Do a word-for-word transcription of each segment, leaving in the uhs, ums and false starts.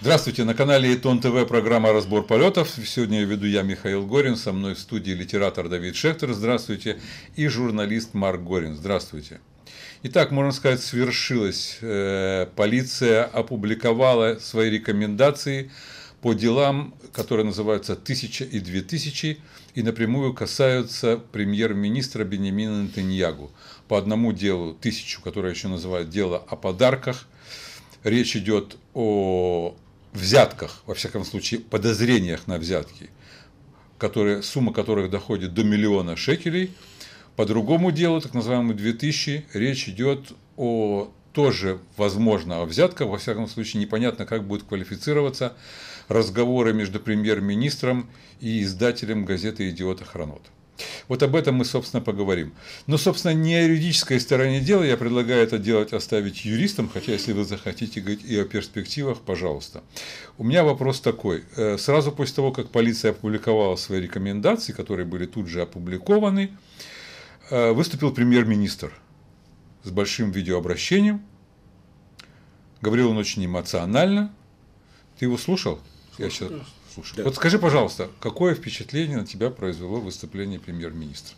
Здравствуйте, на канале ИТОН ТВ программа «Разбор полетов». Сегодня веду я, Михаил Горин, со мной в студии литератор Давид Шехтер, здравствуйте, и журналист Марк Горин, здравствуйте. Итак, можно сказать, свершилось. Полиция опубликовала свои рекомендации по делам, которые называются «Тысяча и две тысячи», и напрямую касаются премьер-министра Биньямина Нетаньягу. По одному делу «Тысячу», которое еще называют «Дело о подарках», речь идет о взятках, во всяком случае, подозрениях на взятки, которые, сумма которых доходит до миллиона шекелей. По другому делу, так называемому две тысячи, речь идет о тоже, возможно, о взятках, во всяком случае, непонятно, как будет квалифицироваться разговоры между премьер-министром и издателем газеты «Едиот Ахронот». Вот об этом мы, собственно, поговорим. Но, собственно, не о юридической стороне дела, я предлагаю это делать, оставить юристам, хотя, если вы захотите говорить и о перспективах, пожалуйста. У меня вопрос такой. Сразу после того, как полиция опубликовала свои рекомендации, которые были тут же опубликованы, выступил премьер-министр с большим видеообращением. Говорил он очень эмоционально. Ты его слушал? Я сейчас... Слушай, да. Вот скажи, пожалуйста, какое впечатление на тебя произвело выступление премьер-министра?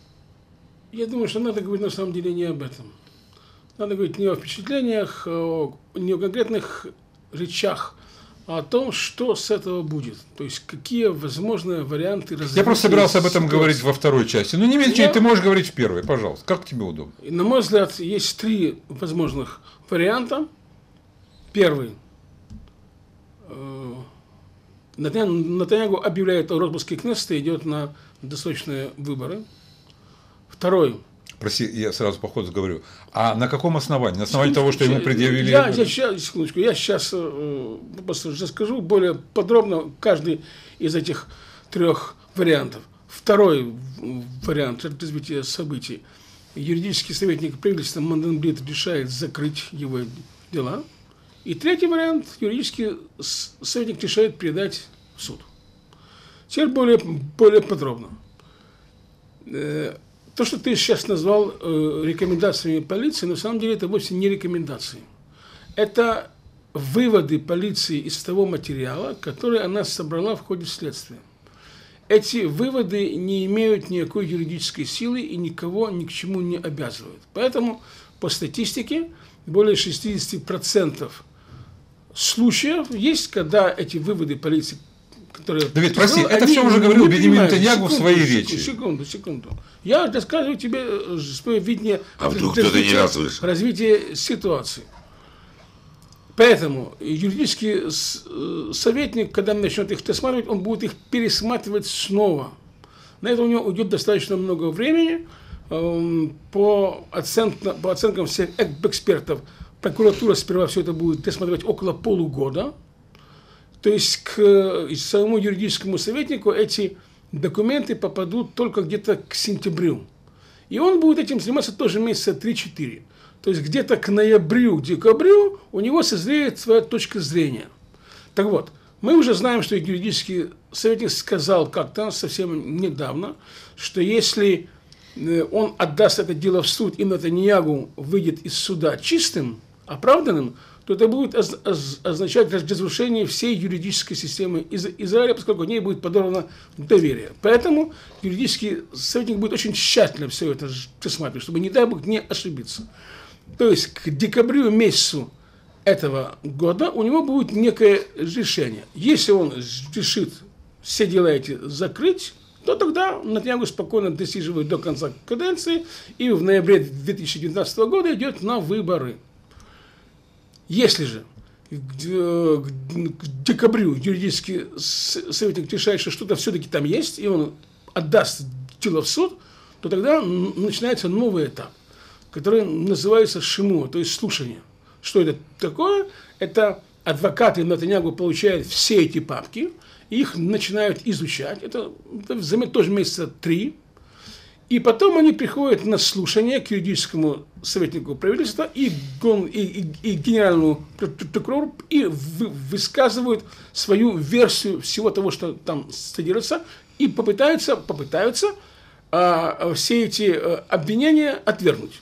Я думаю, что надо говорить на самом деле не об этом. Надо говорить не о впечатлениях, не о конкретных речах, а о том, что с этого будет. То есть, какие возможные варианты развития. Я просто собирался об этом говорить во второй части. Но не меньше, ты можешь говорить в первой, пожалуйста. Как тебе удобно? На мой взгляд, есть три возможных варианта. Первый. Нетаньягу объявляет о распуске Кнессета и идет на досрочные выборы. Второй. Прости, я сразу по ходу говорю. А на каком основании? На основании секундочку, того, что ему предъявили... Я, я, сейчас, секундочку, я сейчас э, расскажу более подробно каждый из этих трех вариантов. Второй вариант развития событий. Юридический советник правительства Манденбрид решает закрыть его дела. И третий вариант – юридический советник решает передать в суд. Теперь более, более подробно. То, что ты сейчас назвал рекомендациями полиции, на самом деле это вовсе не рекомендации. Это выводы полиции из того материала, который она собрала в ходе следствия. Эти выводы не имеют никакой юридической силы и никого ни к чему не обязывают. Поэтому по статистике более шестидесяти процентов случаев есть, когда эти выводы полиции, которые... Давид, прости, это все уже говорил Биньямин Нетаньягу в своей речи. Секунду, секунду. Я рассказываю тебе свое видение а вдруг кто-то не раз слышал развития ситуации. Поэтому юридический советник, когда начнет их пересматривать, он будет их пересматривать снова. На это у него уйдет достаточно много времени. По оценкам, по оценкам всех экспертов, прокуратура сперва все это будет пересматривать около полугода. То есть к самому юридическому советнику эти документы попадут только где-то к сентябрю. И он будет этим заниматься тоже месяца три-четыре. То есть где-то к ноябрю, к декабрю у него созреет своя точка зрения. Так вот, мы уже знаем, что юридический советник сказал как-то совсем недавно, что если... он отдаст это дело в суд, и Нетаньягу выйдет из суда чистым, оправданным, то это будет означать разрушение всей юридической системы Израиля, поскольку к ней будет подорвано доверие. Поэтому юридический советник будет очень тщательно все это рассматривать, чтобы, не дай бог, не ошибиться. То есть к декабрю месяцу этого года у него будет некое решение. Если он решит все дела эти закрыть, то тогда Нетаньягу спокойно досиживает до конца каденции и в ноябре две тысячи девятнадцатого года идет на выборы. Если же к декабрю юридический советник решает, что что-то все-таки там есть, и он отдаст дело в суд, то тогда начинается новый этап, который называется ШИМО, то есть слушание. Что это такое? Это адвокаты Нетаньягу получают все эти папки, их начинают изучать, это, это займет тоже месяца три, И потом они приходят на слушание к юридическому советнику правительства и, гон, и, и, и генеральному прокурору и вы, высказывают свою версию всего того, что там содержится, и попытаются, попытаются а, все эти а, обвинения отвергнуть.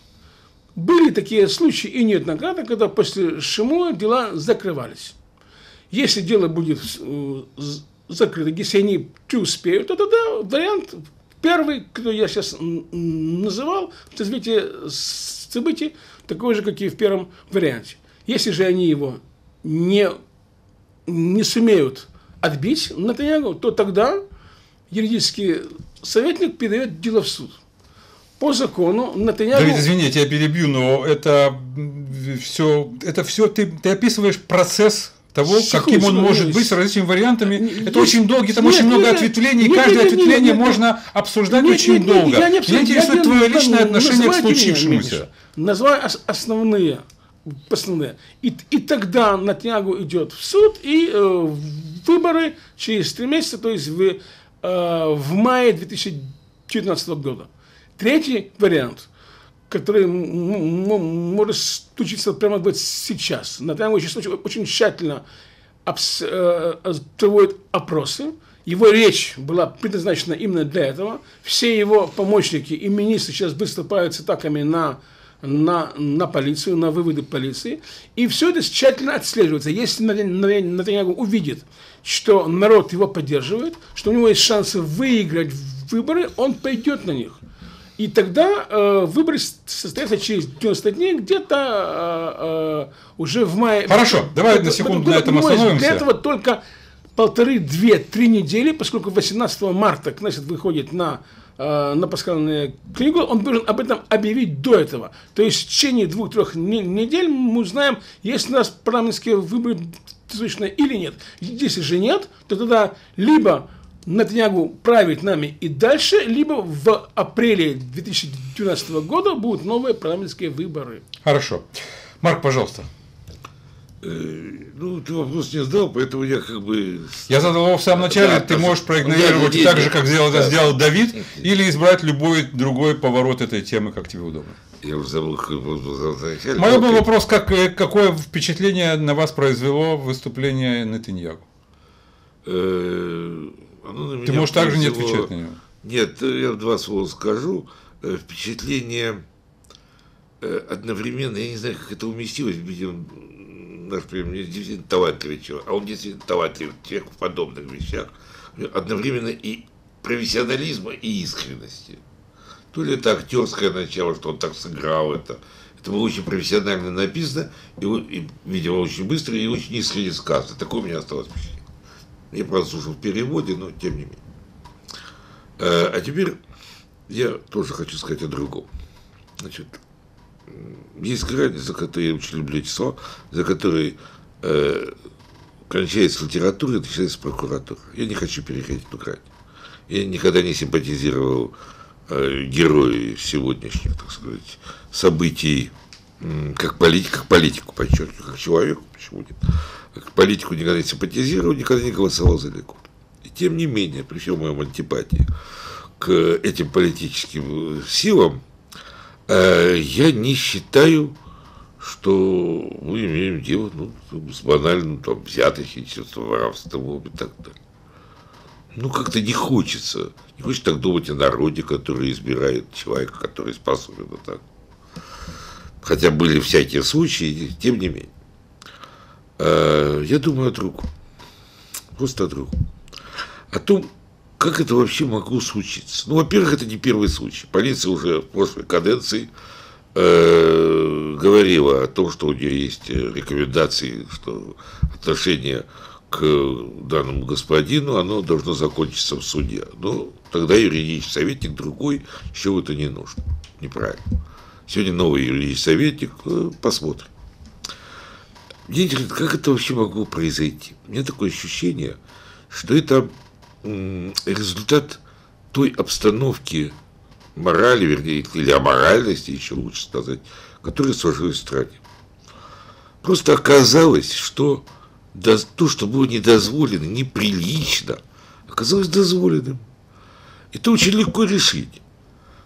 Были такие случаи и неоднократно, когда после ШИМО дела закрывались. Если дело будет закрыто, если они преуспеют, то тогда вариант... Первый, кто я сейчас называл, в развитии событий, такой же, как и в первом варианте. Если же они его не, не сумеют отбить, Нетаньягу, то тогда юридический советник передает дело в суд. По закону Нетаньягу... Да, извините, я перебью, но это все, это все ты, ты описываешь процесс... того, секунду, каким он может быть, с различными вариантами. Нет, это очень долгий, там нет, очень нет, много нет, ответвлений, нет, каждое нет, ответвление нет, нет, можно обсуждать нет, очень нет, долго. Меня интересует твое личное там, отношение к случившемуся. Называй основные, основные. И, и тогда Нетаньягу идет в суд, и э, выборы через три месяца, то есть в, э, в мае две тысячи девятнадцатого года. Третий вариант, который может случиться прямо быть сейчас. Нетаньягу очень тщательно обс э, проводит опросы. Его речь была предназначена именно для этого. Все его помощники и министры сейчас выступают с атаками на, на, на полицию, на выводы полиции. И все это тщательно отслеживается. Если Нетаньягу увидит, что народ его поддерживает, что у него есть шансы выиграть выборы, он пойдет на них. И тогда э, выборы состоятся через девяносто дней, где-то э, э, уже в мае. Хорошо, давай на секунду на этом остановимся. Для этого только полторы-две-три недели, поскольку восемнадцатого марта Кнессет выходит на, э, на пасхальную книгу, он должен об этом объявить до этого. То есть в течение двух-трех недель мы узнаем, есть у нас парламентские выборы или нет. Если же нет, то тогда либо... Нетаньягу правит нами и дальше, либо в апреле две тысячи девятнадцатого года будут новые парламентские выборы. Хорошо. Марк, пожалуйста. Ну, ты вопрос не задал, поэтому я как бы... Я задал его в самом начале, да, ты да, можешь проигнорировать да, так же, как сделал, да, сделал Давид, да, или избрать любой другой поворот этой темы, как тебе удобно. Я уже забыл, какой вопрос задал в начале. Мой был вопрос, как, какое впечатление на вас произвело выступление Нетаньягу? Ты можешь также не отвечать на него. Нет, я два слова скажу. Впечатление одновременно, я не знаю, как это уместилось, ведь он, наш премьер, действительно талантливый человек, а он действительно талантливый человек в подобных вещах, одновременно и профессионализма, и искренности. То ли это актерское начало, что он так сыграл это. Это было очень профессионально написано, и, и, видимо, очень быстро и очень искренне сказано. Такое у меня осталось впечатление. Я прослушал в переводе, но тем не менее. А теперь я тоже хочу сказать о другом. Значит, есть грани, за которые я очень люблю эти слова, за которые э, кончается литература и начинается прокуратура. Я не хочу переходить эту грань. Я никогда не симпатизировал э, герою сегодняшних, так сказать, событий, как, полит, как политику, подчеркиваю, как человеку, почему нет. Как политику никогда не симпатизировал, никогда не голосовал за Ликуд. И тем не менее, при всем моем антипатии к этим политическим силам, э, я не считаю, что мы имеем дело ну, с банальным там, взяточничеством, воровством и так далее. Ну, как-то не хочется. Не хочется так думать о народе, который избирает человека, который способен на так. Хотя были всякие случаи, тем не менее. Я думаю о другом, просто о другом, о том, как это вообще могло случиться. Ну, во-первых, это не первый случай. Полиция уже в прошлой каденции э, говорила о том, что у нее есть рекомендации, что отношение к данному господину, оно должно закончиться в суде. Но тогда юридический советник другой, чего это не нужно, неправильно. Сегодня новый юридический советник, э, посмотрим. Мне интересно, как это вообще могло произойти? У меня такое ощущение, что это результат той обстановки морали, вернее, или аморальности, еще лучше сказать, которая сложилась в стране. Просто оказалось, что то, что было недозволено, неприлично, оказалось дозволенным. Это очень легко решить.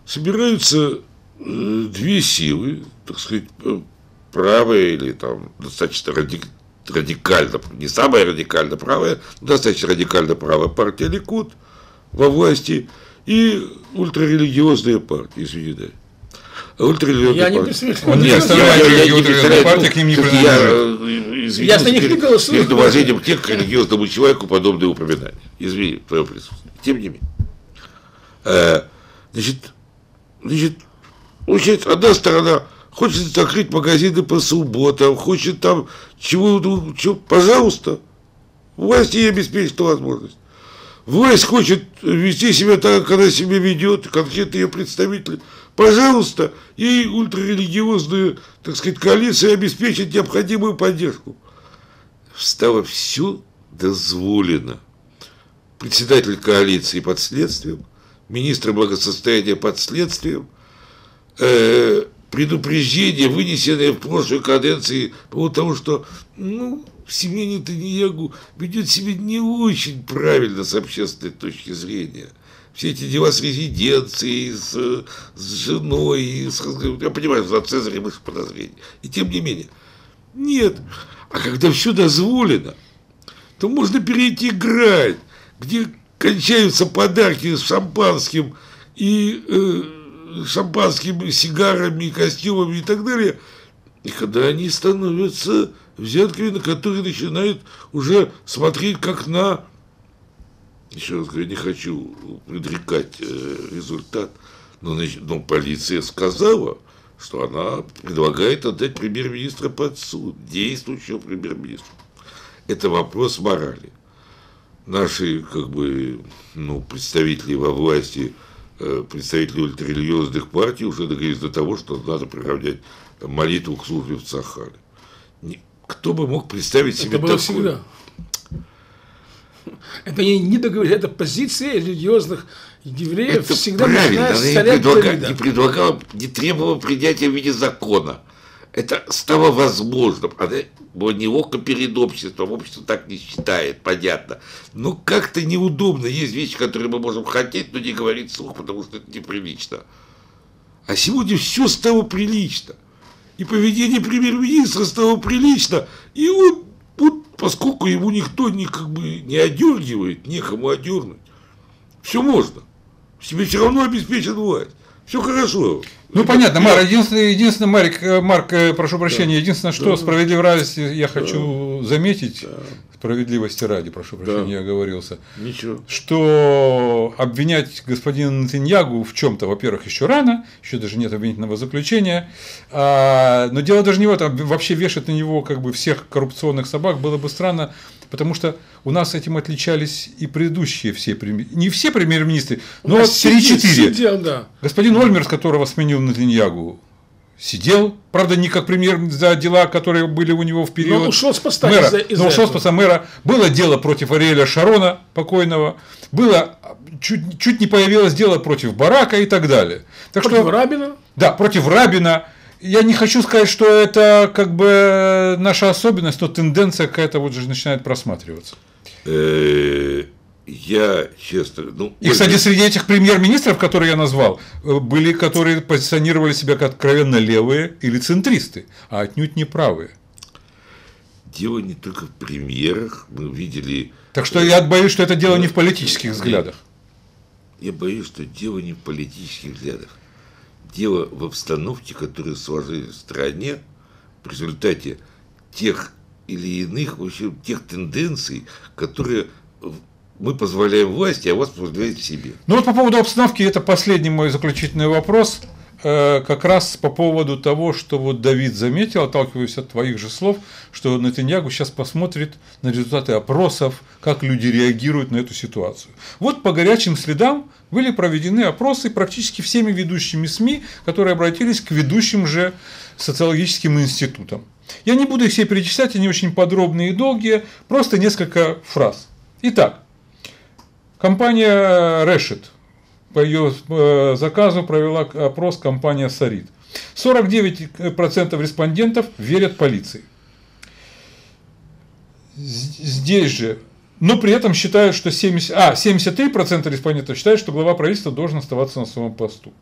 собираются две силы, так сказать, правая или там достаточно радик... радикально, не самая радикально правая, достаточно радикально правая партия Ликуд во власти и ультрарелигиозная партия, извините. Ультрарелигиозная я партия. Не представляю. Нет, я, я не представляю. Партия к ним не принадлежит. Я за них не голосую. Перед уважением тех к религиозному человеку подобные упоминания. Извини, твое присутствие. Тем не менее. Значит, значит, получается, одна сторона хочет закрыть магазины по субботам, хочет там чего-то, чего, пожалуйста, власть ей обеспечит возможность. Власть хочет вести себя так, как она себя ведет, конкретно ее представители. Пожалуйста, ей ультрарелигиозную, так сказать, коалицию обеспечит необходимую поддержку. Стало все дозволено. Председатель коалиции под следствием, министр благосостояния под следствием, э, предупреждение, вынесенное в прошлой каденции по тому, что ну, Семен Нетаньягу ведет себя не очень правильно с общественной точки зрения. Все эти дела с резиденцией, с, с женой, с, я понимаю, за Цезарем их подозрений. И тем не менее. Нет. А когда все дозволено, то можно перейти играть, где кончаются подарки с шампанским и... Э, шампанскими сигарами, костюмами и так далее, и когда они становятся взятками, на которые начинают уже смотреть как на... Еще раз говорю, не хочу предрекать результат, но, но полиция сказала, что она предлагает отдать премьер-министра под суд, действующего премьер-министра. Это вопрос морали. Наши, как бы, ну, представители во власти... представители ультрарелигиозных партий уже договорились до того, что надо приравнять молитву к службе в ЦАХАЛе. Кто бы мог представить себе такое? Это было всегда. Это не, не договорились, это позиция религиозных евреев это всегда правильно, она не предлагала, не предлагала, не требовала принятия в виде закона. Это стало возможным. Она была неловко перед обществом. Общество так не считает, понятно. Но как-то неудобно. Есть вещи, которые мы можем хотеть, но не говорить вслух, потому что это неприлично. А сегодня все стало прилично. И поведение премьер-министра стало прилично. И он, вот, поскольку ему никто не, как бы, не одергивает, некому одернуть, все можно. Себе все равно обеспечен власть. Все хорошо. Ну, это понятно, я... Марк, единственное, единственное Марик, Марк, прошу прощения, да. единственное, что да. справедливости я хочу да. заметить, да. справедливости ради, прошу прощения, да. я оговорился, Ничего. Что обвинять господина Нетаньягу в чем-то, во-первых, еще рано, еще даже нет обвинительного заключения, а, но дело даже не в этом, вообще вешать на него как бы всех коррупционных собак было бы странно, потому что у нас этим отличались и предыдущие все, не все премьер-министры, но три-четыре. Да. Господин Ольмер, с которого сменил Нетаньягу, сидел, правда, не как премьер за дела, которые были у него в период мэра. Но ушел с поста мэра. Из-за, из-за но ушел с поста мэра. Было дело против Ариэля Шарона, покойного. Было, чуть, чуть не появилось дело против Барака и так далее. Так против что, Рабина? Да, против Рабина. Я не хочу сказать, что это как бы наша особенность, но тенденция какая-то вот же начинает просматриваться. Я, честно... Ну, и, кстати, среди этих премьер-министров, которые я назвал, были, которые позиционировали себя как откровенно левые или центристы, а отнюдь не правые. Дело не только в премьерах, мы видели... Так что я боюсь, что это дело не в политических взглядах. Я боюсь, что дело не в политических взглядах. Дело в обстановке, которая сложилась в стране в результате тех или иных, в общем, тех тенденций, которые мы позволяем власти, а вас позволяет себе. Ну вот по поводу обстановки, это последний мой заключительный вопрос, как раз по поводу того, что вот Давид заметил, отталкиваясь от твоих же слов, что Нетаньягу сейчас посмотрит на результаты опросов, как люди реагируют на эту ситуацию. Вот по горячим следам были проведены опросы практически всеми ведущими СМИ, которые обратились к ведущим же социологическим институтам. Я не буду их все перечислять, они очень подробные и долгие, просто несколько фраз. Итак, компания Рэшит по ее заказу провела опрос компания Сарит. сорок девять процентов респондентов верят полиции. Здесь же Но при этом считают, что семьдесят, а, семьдесят три процента респондентов считают, что глава правительства должен оставаться на своем посту.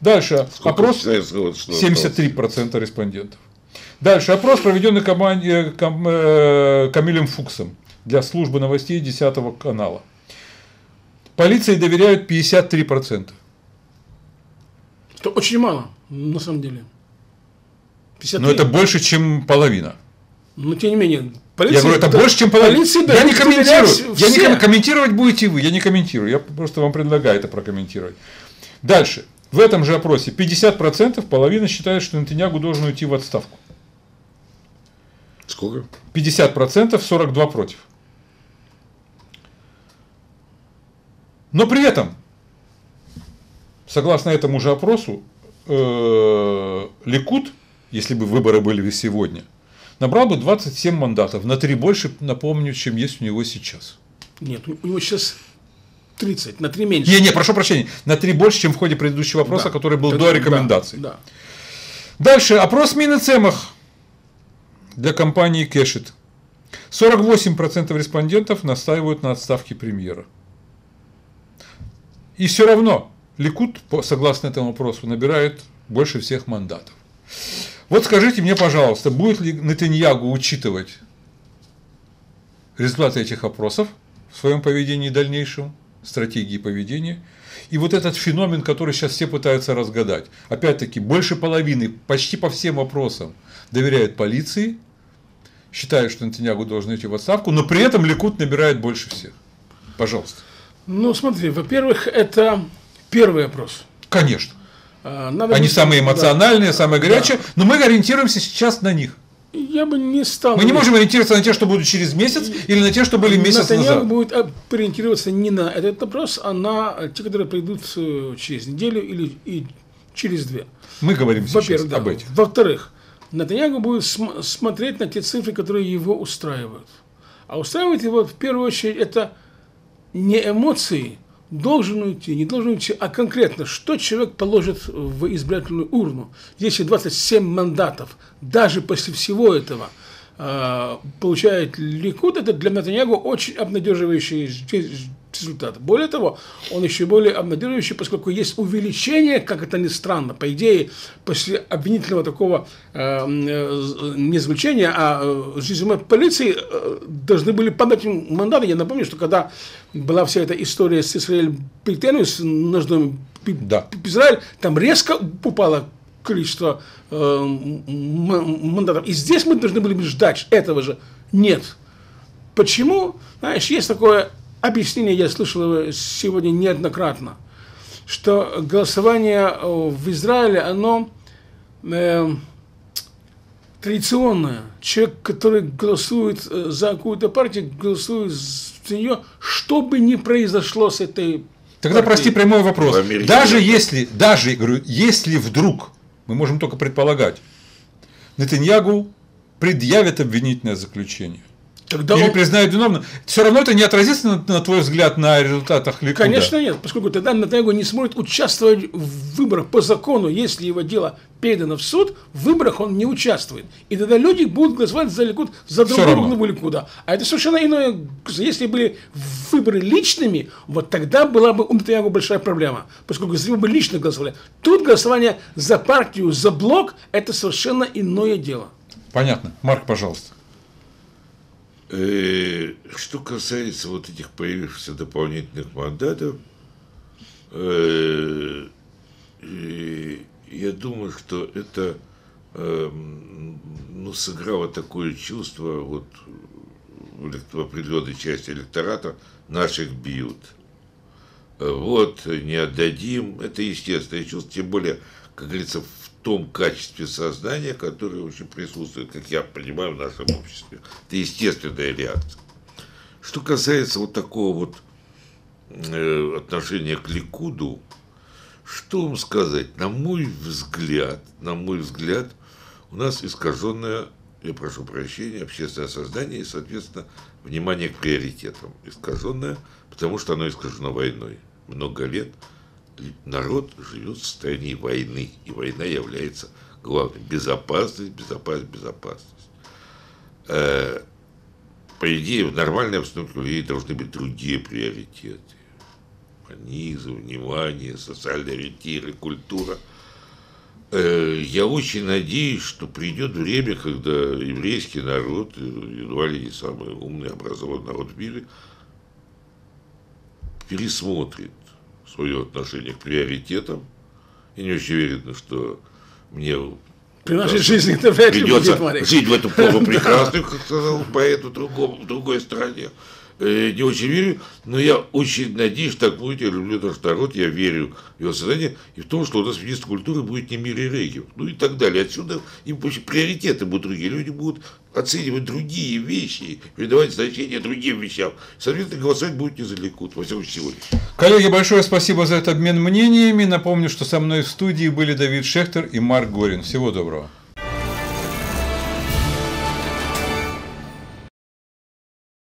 Дальше Сколько опрос семьдесят три процента респондентов. Дальше опрос, проведенный команде, кам, э, Камилем Фуксом для службы новостей десятого канала. Полиции доверяют пятьдесят три процента. Это очень мало, на самом деле. пятьдесят три процента. Но это больше, чем половина. Но тем не менее. Полиция, я говорю, это да, больше, чем половина. Да, я не комментирую. Я не комментировать будете вы, я не комментирую. Я просто вам предлагаю это прокомментировать. Дальше. В этом же опросе пятьдесят процентов, половина считает, что Нетаньягу должен уйти в отставку. Сколько? пятьдесят процентов, сорок два процента против. Но при этом, согласно этому же опросу, Ликуд, если бы выборы были сегодня, набрал бы двадцать семь мандатов, на три больше, напомню, чем есть у него сейчас. Нет, у него сейчас тридцать, на три меньше. Не, не, прошу прощения, на три больше, чем в ходе предыдущего опроса, да, который был тогда, до рекомендаций. Да, да. Дальше, опрос Мина Цемах для компании Кешет. сорок восемь процентов респондентов настаивают на отставке премьера. И все равно Ликуд, согласно этому опросу, набирает больше всех мандатов. Вот скажите мне, пожалуйста, будет ли Нетаньягу учитывать результаты этих опросов в своем поведении дальнейшем, стратегии поведения? И вот этот феномен, который сейчас все пытаются разгадать. Опять-таки, больше половины, почти по всем опросам, доверяют полиции, считают, что Нетаньягу должен идти в отставку, но при этом Ликуд набирает больше всех. Пожалуйста. Ну, смотри, во-первых, это первый опрос. Конечно. Надо Они быть, самые эмоциональные, да, самые горячие, да. Но мы ориентируемся сейчас на них. Я бы не стал. Мы не можем ориентироваться на те, что будут через месяц, или на те, что были месяц Нетаньягу назад. Будет ориентироваться не на этот вопрос, а на те, которые придут через неделю или и через две. Мы говорим сейчас да. об этих. Во-вторых, Нетаньягу будет см смотреть на те цифры, которые его устраивают. А устраивает его в первую очередь это не эмоции. Должен уйти, не должен уйти, а конкретно, что человек положит в избирательную урну. Если двадцать семь мандатов, даже после всего этого, э, получает Ликуд, это для Нетаньягу очень обнадеживающий результат. Более того, он еще более обнадеживающий, поскольку есть увеличение, как это ни странно, по идее, после обвинительного такого э, не звучания, а резюме полиции э, должны были подать мандаты. Я напомню, что когда была вся эта история с Исраэль Бейтену, с ножным да. Израиль, там резко упало количество э, мандатов. И здесь мы должны были ждать этого же. Нет. Почему? Знаешь, есть такое объяснение, я слышал его сегодня неоднократно, что голосование в Израиле, оно э, традиционное. Человек, который голосует за какую-то партию, голосует за нее, что бы ни произошло с этой Тогда партией. Прости, прямой вопрос. Даже если, даже, говорю, если вдруг, мы можем только предполагать, Нетаньягу предъявит обвинительное заключение. Тогда Или он... признают виновным. Все равно это не отразится, на, на твой взгляд, на результатах Ликуда? Конечно нет, поскольку тогда Нетаньягу не сможет участвовать в выборах по закону. Если его дело передано в суд, в выборах он не участвует. И тогда люди будут голосовать за Ликуд, за другого главу Ликуда. А это совершенно иное. Если были выборы личными, вот тогда была бы у Нетаньягу большая проблема. Поскольку если бы лично голосовали. Тут голосование за партию, за блок, это совершенно иное дело. Понятно. Марк, пожалуйста. Что касается вот этих появившихся дополнительных мандатов, э, я думаю, что это э, ну, сыграло такое чувство вот, в определенной части электората, наших бьют. Вот, не отдадим. Это естественное чувство, тем более, как говорится, в том качестве сознания, которое очень присутствует, как я понимаю, в нашем обществе. Это естественная реакция. Что касается вот такого вот э, отношения к Ликуду, что вам сказать? На мой взгляд, на мой взгляд, у нас искаженное, я прошу прощения, общественное сознание и, соответственно, внимание к приоритетам искаженное, потому что оно искажено войной. Много лет народ живет в состоянии войны, и война является главной. Безопасность, безопасность, безопасность. по идее, в нормальной обстановке у людей должны быть другие приоритеты. Манизм, внимание, социальные ориентиры, культура. Я очень надеюсь, что придет время, когда еврейский народ, едва ли не самый умный, образованный народ в мире, пересмотрит свое отношение к приоритетам. И не очень верно, что мне... При нашей жизни это вряд ли будет, Марик. Жить в эту пору прекрасную, как сказал поэт, в другой стране. Не очень верю, но я очень надеюсь, что так будет. Я люблю наш народ, я верю в его создание. И в том, что у нас министр культуры будет не Мири Регев. Ну и так далее. Отсюда им приоритеты будут другие. Люди будут оценивать другие вещи, придавать значение другим вещам. Соответственно, голосовать будет не за Ликуд. Во всем сегодня. Коллеги, большое спасибо за этот обмен мнениями. Напомню, что со мной в студии были Давид Шехтер и Марк Горин. Всего доброго.